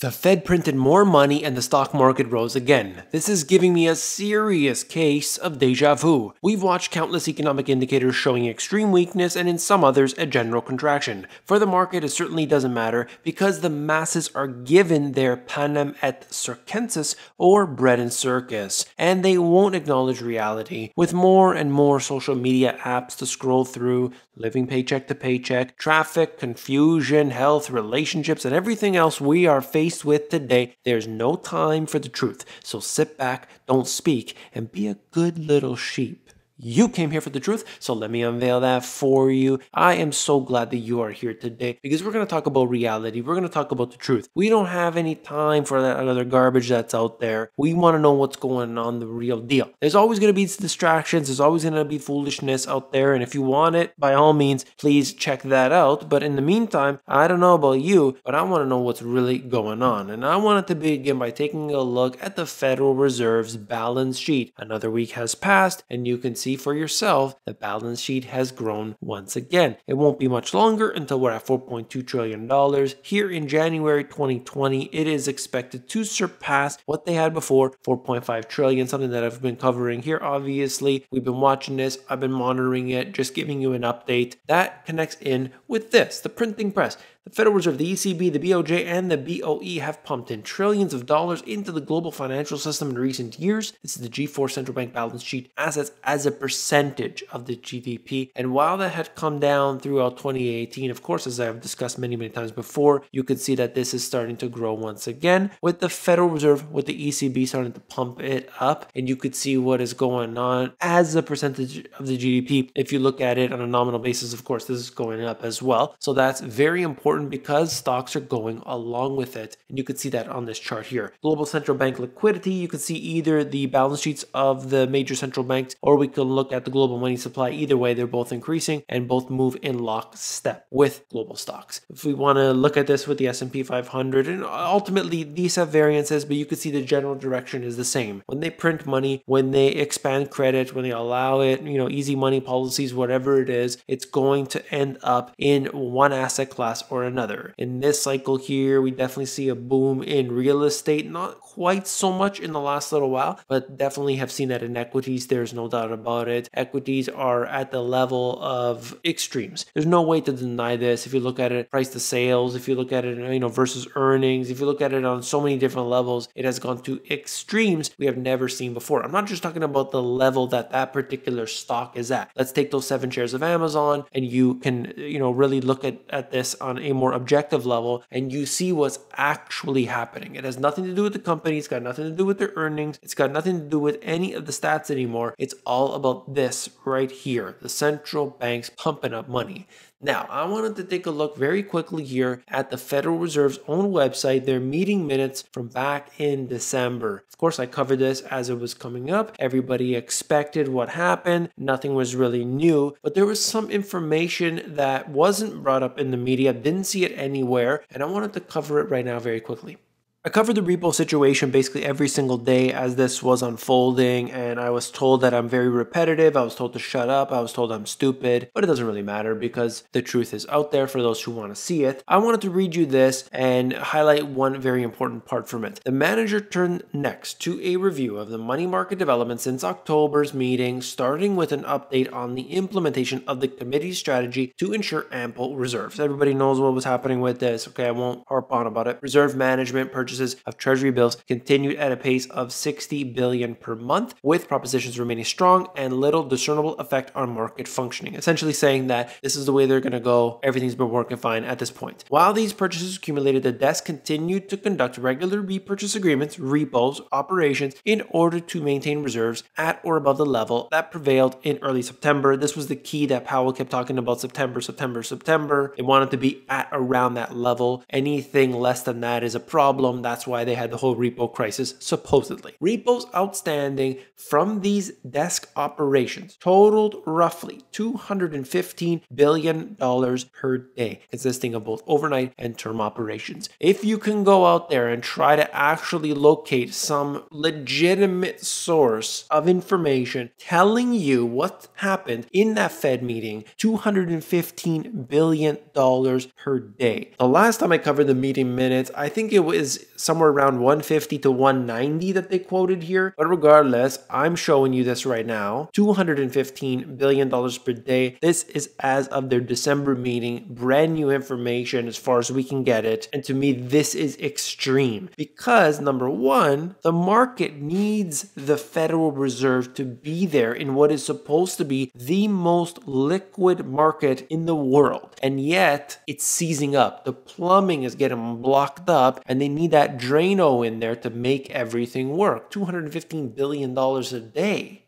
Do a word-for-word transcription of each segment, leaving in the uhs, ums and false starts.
The Fed printed more money and the stock market rose again. This is giving me a serious case of deja vu. We've watched countless economic indicators showing extreme weakness and in some others a general contraction. For the market, it certainly doesn't matter because the masses are given their panem et circenses or bread and circus, and they won't acknowledge reality. With more and more social media apps to scroll through, living paycheck to paycheck, traffic, confusion, health, relationships, and everything else we are facing with today, there's no time for the truth. So sit back, don't speak, and be a good little sheep. You came here for the truth, so let me unveil that for you. I am so glad that you are here today because we're going to talk about reality. We're going to talk about the truth. We don't have any time for that other garbage that's out there. We want to know what's going on, the real deal. There's always going to be distractions. There's always going to be foolishness out there. And if you want it, by all means, please check that out. But in the meantime, I don't know about you, but I want to know what's really going on. And I wanted to begin by taking a look at the Federal Reserve's balance sheet. Another week has passed, and you can see for yourself the balance sheet has grown once again. It won't be much longer until we're at four point two trillion dollars. Here in January twenty twenty, it is expected to surpass what they had before, four point five trillion, something that I've been covering here. Obviously, we've been watching this, I've been monitoring it, just giving you an update that connects in with this, the printing press. The Federal Reserve, the E C B, the B O J, and the B O E have pumped in trillions of dollars into the global financial system in recent years. This is the G four central bank balance sheet assets as a percentage of the G D P. And while that had come down throughout twenty eighteen, of course, as I've discussed many, many times before, you can see that this is starting to grow once again with the Federal Reserve, with the E C B starting to pump it up. And you could see what is going on as a percentage of the G D P. If you look at it on a nominal basis, of course, this is going up as well. So that's very important. Because stocks are going along with it. And you can see that on this chart here. Global central bank liquidity, you can see either the balance sheets of the major central banks, or we can look at the global money supply. Either way, they're both increasing and both move in lockstep with global stocks. If we want to look at this with the S and P five hundred, and ultimately these have variances, but you can see the general direction is the same. When they print money, when they expand credit, when they allow it, you know, easy money policies, whatever it is, it's going to end up in one asset class or another. In this cycle here, we definitely see a boom in real estate, not quite so much in the last little while, but definitely have seen that in equities. There's no doubt about it. Equities are at the level of extremes. There's no way to deny this. If you look at it, price to sales, if you look at it, you know, versus earnings, if you look at it on so many different levels, it has gone to extremes we have never seen before. I'm not just talking about the level that that particular stock is at. Let's take those seven shares of Amazon, and you can, you know, really look at, at this on a more objective level, and you see what's actually happening. It has nothing to do with the company. It's got nothing to do with their earnings. It's got nothing to do with any of the stats anymore. It's all about this right here, the central banks pumping up money. Now, I wanted to take a look very quickly here at the Federal Reserve's own website, their meeting minutes from back in December. Of course, I covered this as it was coming up. Everybody expected what happened. Nothing was really new, but there was some information that wasn't brought up in the media, didn't see it anywhere, and I wanted to cover it right now very quickly. I covered the repo situation basically every single day as this was unfolding, and I was told that I'm very repetitive, I was told to shut up, I was told I'm stupid, but it doesn't really matter because the truth is out there for those who want to see it. I wanted to read you this and highlight one very important part from it. The manager turned next to a review of the money market development since October's meeting, starting with an update on the implementation of the committee's strategy to ensure ample reserves. Everybody knows what was happening with this, okay, I won't harp on about it. Reserve management, purchase Purchases of Treasury bills continued at a pace of sixty billion dollars per month, with propositions remaining strong and little discernible effect on market functioning. Essentially saying that this is the way they're going to go. Everything's been working fine at this point. While these purchases accumulated, the desk continued to conduct regular repurchase agreements, repos, operations in order to maintain reserves at or above the level that prevailed in early September. This was the key that Powell kept talking about, September, September, September. They wanted to be at around that level. Anything less than that is a problem. That's why they had the whole repo crisis, supposedly. Repos outstanding from these desk operations totaled roughly two hundred fifteen billion dollars per day, consisting of both overnight and term operations. If you can go out there and try to actually locate some legitimate source of information telling you what happened in that Fed meeting, two hundred fifteen billion dollars per day. The last time I covered the meeting minutes, I think it was somewhere around one fifty to one ninety that they quoted here. But regardless, I'm showing you this right now, two hundred fifteen billion dollars per day. This is as of their December meeting, brand new information as far as we can get it. And to me, this is extreme because number one, the market needs the Federal Reserve to be there in what is supposed to be the most liquid market in the world. And yet it's seizing up. The plumbing is getting blocked up and they need that Drano in there to make everything work. two hundred fifteen billion dollars a day.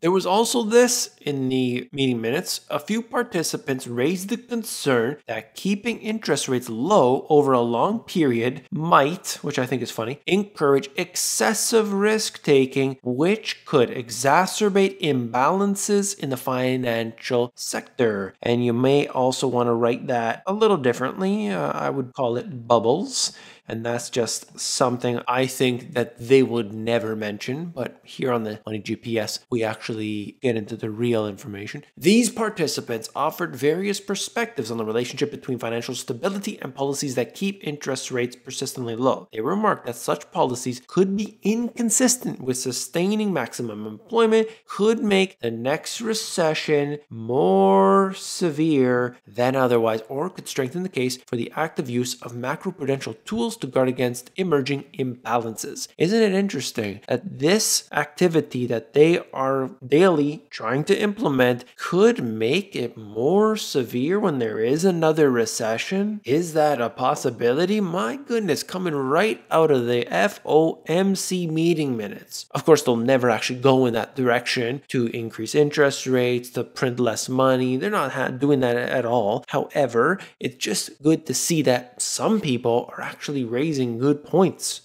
There was also this in the meeting minutes. A few participants raised the concern that keeping interest rates low over a long period might, which I think is funny, encourage excessive risk-taking, which could exacerbate imbalances in the financial sector. And you may also want to write that a little differently. Uh, I would call it bubbles. And that's just something I think that they would never mention. But here on the Money G P S, we actually get into the real information. These participants offered various perspectives on the relationship between financial stability and policies that keep interest rates persistently low. They remarked that such policies could be inconsistent with sustaining maximum employment, could make the next recession more severe than otherwise, or could strengthen the case for the active use of macroprudential tools to guard against emerging imbalances. Isn't it interesting that this activity that they are daily trying to implement could make it more severe when there is another recession? Is that a possibility? My goodness, coming right out of the F O M C meeting minutes. Of course, they'll never actually go in that direction to increase interest rates, to print less money. They're not doing that at all. However, it's just good to see that some people are actually raising good points.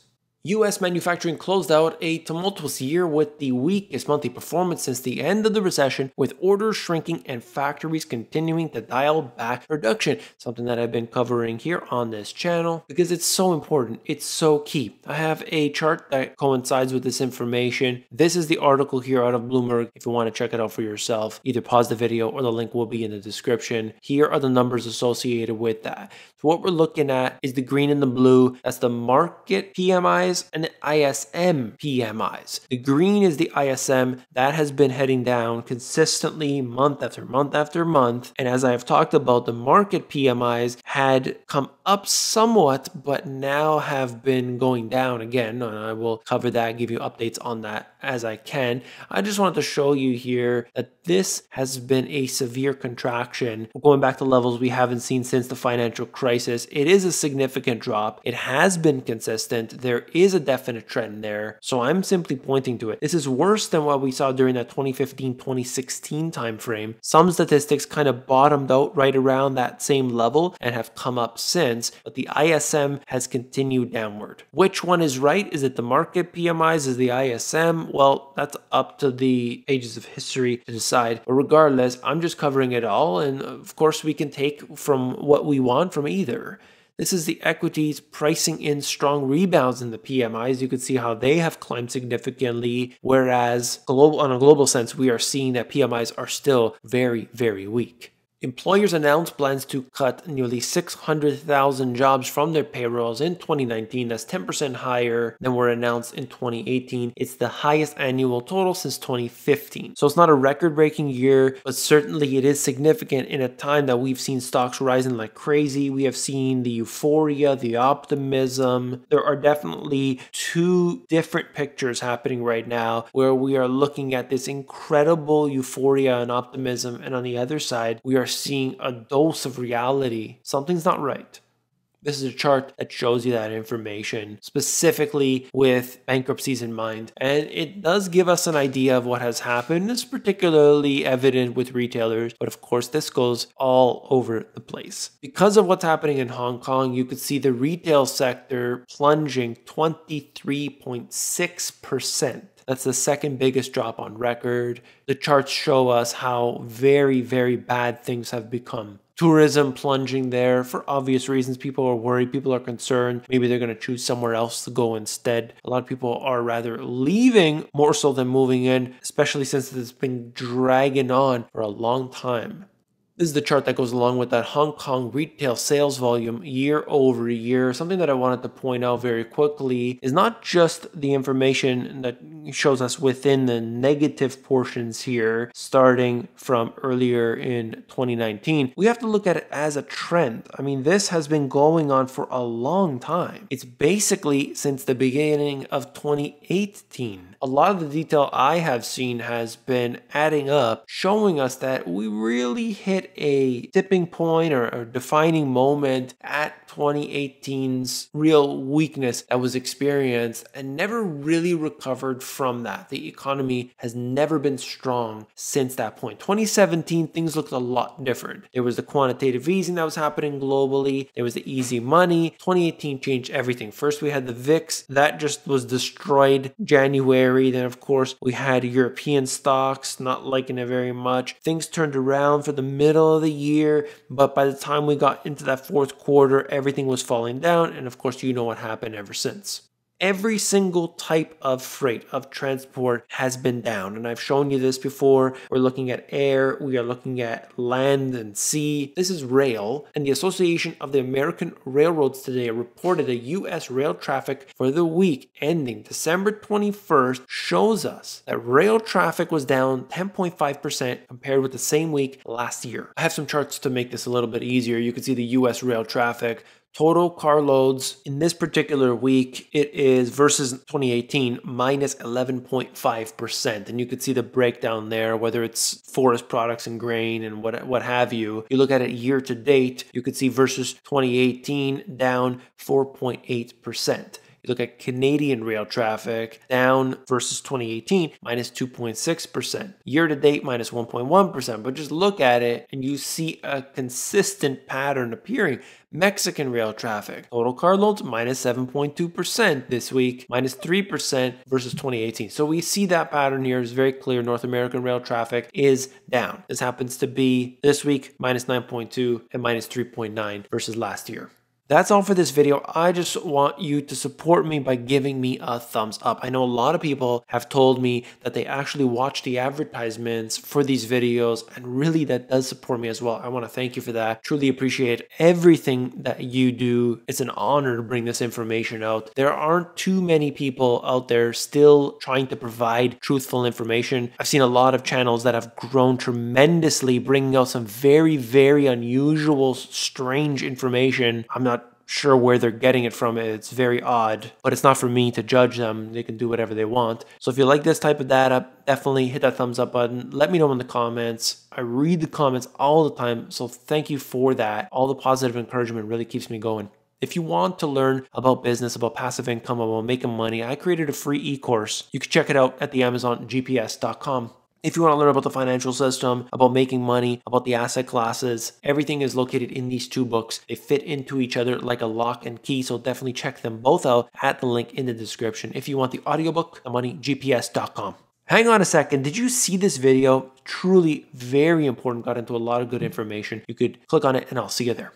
U S manufacturing closed out a tumultuous year with the weakest monthly performance since the end of the recession, with orders shrinking and factories continuing to dial back production, something that I've been covering here on this channel because it's so important. It's so key. I have a chart that coincides with this information. This is the article here out of Bloomberg. If you want to check it out for yourself, either pause the video or the link will be in the description. Here are the numbers associated with that. So what we're looking at is the green and the blue. That's the market P M Is and the I S M P M Is. The green is the I S M that has been heading down consistently month after month after month. And as I have talked about, the market P M Is had come up somewhat, but now have been going down again. And I will cover that, give you updates on that as I can. I just wanted to show you here that this has been a severe contraction. We're going back to levels we haven't seen since the financial crisis. It is a significant drop. It has been consistent. There is Is a definite trend there. So I'm simply pointing to it. This is worse than what we saw during that twenty fifteen twenty sixteen timeframe. Some statistics kind of bottomed out right around that same level and have come up since, but the I S M has continued downward. Which one is right? Is it the market P M Is? Is the I S M? Well, that's up to the pages of history to decide. But regardless, I'm just covering it all. And of course, we can take from what we want from either. This is the equities pricing in strong rebounds in the P M Is. You can see how they have climbed significantly, whereas global, on a global sense, we are seeing that P M Is are still very, very weak. Employers announced plans to cut nearly six hundred thousand jobs from their payrolls in twenty nineteen. That's ten percent higher than were announced in twenty eighteen. It's the highest annual total since twenty fifteen. So it's not a record-breaking year, but certainly it is significant in a time that we've seen stocks rising like crazy. We have seen the euphoria, the optimism. There are definitely two different pictures happening right now where we are looking at this incredible euphoria and optimism. And on the other side, we are seeing a dose of reality. Something's not right. This is a chart that shows you that information, specifically with bankruptcies in mind. And it does give us an idea of what has happened. It's particularly evident with retailers, but of course this goes all over the place. Because of what's happening in Hong Kong, you could see the retail sector plunging twenty-three point six percent. That's the second biggest drop on record. The charts show us how very, very bad things have become. Tourism plunging there for obvious reasons. People are worried. People are concerned. Maybe they're going to choose somewhere else to go instead. A lot of people are rather leaving more so than moving in, especially since it's been dragging on for a long time. This is the chart that goes along with that Hong Kong retail sales volume year over year. Something that I wanted to point out very quickly is not just the information that shows us within the negative portions here, starting from earlier in twenty nineteen. We have to look at it as a trend. I mean, this has been going on for a long time. It's basically since the beginning of twenty eighteen. A lot of the detail I have seen has been adding up, showing us that we really hit a tipping point or a defining moment at twenty eighteen's real weakness that was experienced and never really recovered from that. The economy has never been strong since that point. twenty seventeen, things looked a lot different. There was the quantitative easing that was happening globally. There was the easy money. twenty eighteen changed everything. First, we had the V I X. That just was destroyed January. Then, of course, we had European stocks, not liking it very much. Things turned around for the middle of the year, but by the time we got into that fourth quarter, everything was falling down, and of course you know what happened ever since. Every single type of freight, of transport, has been down, and I've shown you this before. We're looking at air, we are looking at land and sea. This is rail, and the Association of the American Railroads today reported a U S rail traffic for the week ending December twenty-first shows us that rail traffic was down ten point five percent compared with the same week last year. I have some charts to make this a little bit easier. You can see the U S rail traffic. Total carloads in this particular week, it is versus twenty eighteen, minus eleven point five percent. And you could see the breakdown there, whether it's forest products and grain and what, what have you. You look at it year to date, you could see versus twenty eighteen, down four point eight percent. You look at Canadian rail traffic, down versus twenty eighteen, minus two point six percent. Year to date, minus one point one percent. But just look at it and you see a consistent pattern appearing. Mexican rail traffic, total carloads, minus seven point two percent this week, minus three percent versus twenty eighteen. So we see that pattern here is very clear. North American rail traffic is down. This happens to be this week, minus nine point two and minus three point nine versus last year. That's all for this video. I just want you to support me by giving me a thumbs up. I know a lot of people have told me that they actually watch the advertisements for these videos, and really that does support me as well. I want to thank you for that. Truly appreciate everything that you do. It's an honor to bring this information out. There aren't too many people out there still trying to provide truthful information. I've seen a lot of channels that have grown tremendously, bringing out some very, very unusual, strange information. I'm not sure where they're getting it from. It's very odd, but it's not for me to judge them. They can do whatever they want. So if you like this type of data, definitely hit that thumbs up button. Let me know in the comments. I read the comments all the time, so thank you for that. All the positive encouragement really keeps me going. If you want to learn about business, about passive income, about making money, I created a free e-course. You can check it out at the amazon G P S dot com. If you want to learn about the financial system, about making money, about the asset classes, everything is located in these two books. They fit into each other like a lock and key, so definitely check them both out at the link in the description. If you want the audiobook, the money G P S dot com. Hang on a second. Did you see this video? Truly very important. Got into a lot of good information. You could click on it and I'll see you there.